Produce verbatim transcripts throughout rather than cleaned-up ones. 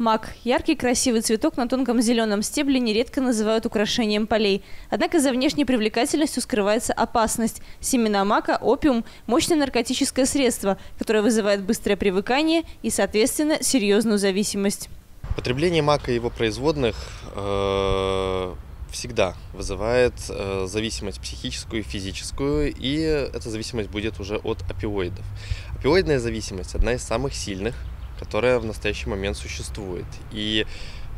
Мак – яркий красивый цветок на тонком зеленом стебле, нередко называют украшением полей. Однако за внешней привлекательностью скрывается опасность. Семена мака, опиум – мощное наркотическое средство, которое вызывает быстрое привыкание и, соответственно, серьезную зависимость. Потребление мака и его производных э, всегда вызывает э, зависимость психическую и физическую, и эта зависимость будет уже от опиоидов. Опиоидная зависимость – одна из самых сильных, которая в настоящий момент существует. И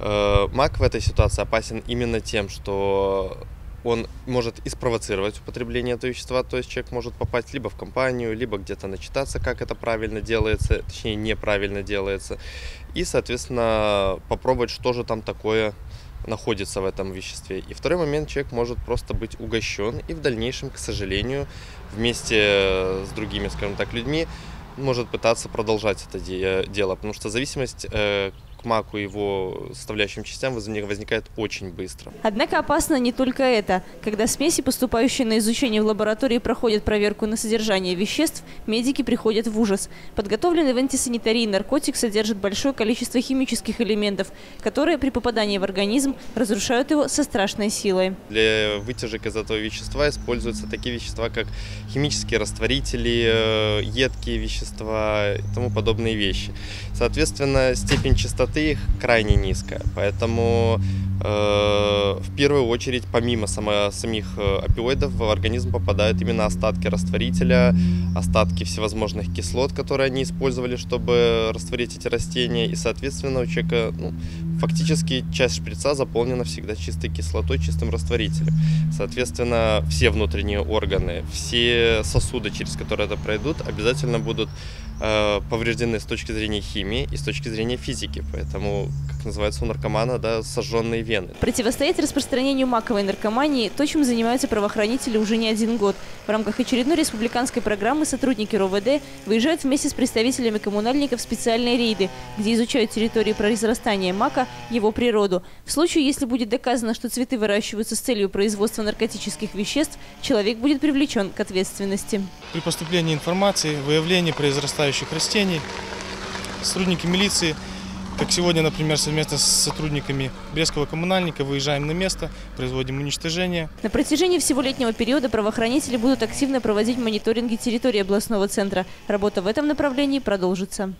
э, мак в этой ситуации опасен именно тем, что он может и спровоцировать употребление этого вещества, то есть человек может попасть либо в компанию, либо где-то начитаться, как это правильно делается, точнее неправильно делается, и, соответственно, попробовать, что же там такое находится в этом веществе. И второй момент, человек может просто быть угощен и в дальнейшем, к сожалению, вместе с другими, скажем так, людьми, может пытаться продолжать это дело, потому что зависимость э, к маку и его составляющим частям возникает очень быстро. Однако опасно не только это. Когда смеси, поступающие на изучение в лаборатории, проходят проверку на содержание веществ, медики приходят в ужас. Подготовленный в антисанитарии наркотик содержит большое количество химических элементов, которые при попадании в организм разрушают его со страшной силой. Для вытяжек из этого вещества используются такие вещества, как химические растворители, едкие вещества, и тому подобные вещи. Соответственно, степень чистоты их крайне низкая, поэтому э, в первую очередь, помимо само, самих опиоидов, в организм попадают именно остатки растворителя, остатки всевозможных кислот, которые они использовали, чтобы растворить эти растения, и, соответственно, у человека ну, фактически часть шприца заполнена всегда чистой кислотой, чистым растворителем. Соответственно, все внутренние органы, все сосуды, через которые это пройдут, обязательно будут повреждены с точки зрения химии и с точки зрения физики. Поэтому, как называется у наркомана, да, сожженные вены. Противостоять распространению маковой наркомании то, чем занимаются правоохранители уже не один год. В рамках очередной республиканской программы сотрудники РОВД выезжают вместе с представителями коммунальников в специальные рейды, где изучают территории произрастания мака, его природу. В случае, если будет доказано, что цветы выращиваются с целью производства наркотических веществ, человек будет привлечен к ответственности. При поступлении информации, выявлении произрастающих растений. Сотрудники милиции, как сегодня, например, совместно с сотрудниками Брестского коммунальника выезжаем на место, производим уничтожение. На протяжении всего летнего периода правоохранители будут активно проводить мониторинги территории областного центра. Работа в этом направлении продолжится.